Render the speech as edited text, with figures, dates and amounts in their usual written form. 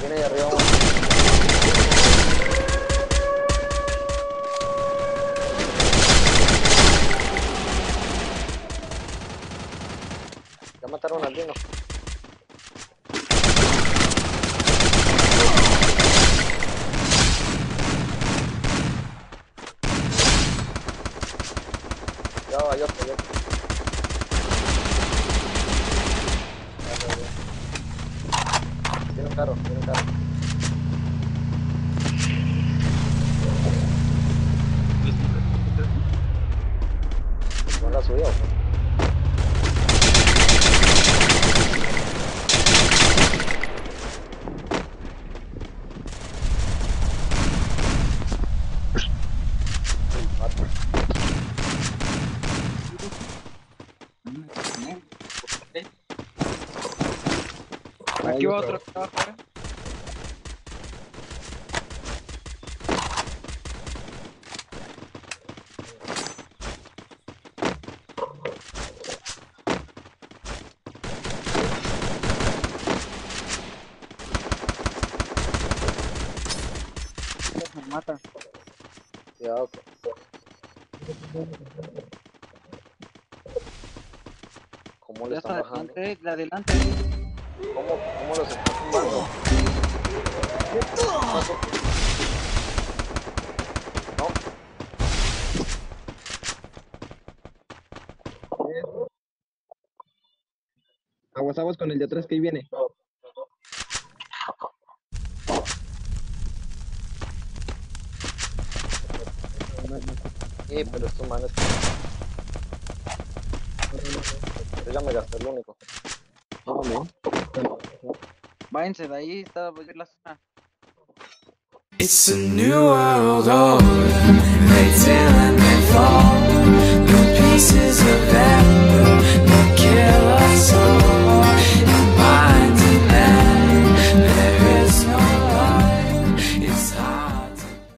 Viene de arriba. Ya mataron a alguien, ¿no? Tiene un carro. ¿No la ha subido? Aquí va otro que estaba afuera. Me mata. Cuidado. ¿Cómo le están bajando? La adelante. ¿Cómo los están tumbando? No. Aguas con el de atrás que ahí viene. Sí, pero estos manes. Yo ya me gasté el único. Váyanse de ahí, está volviendo la zona. It's a new world order.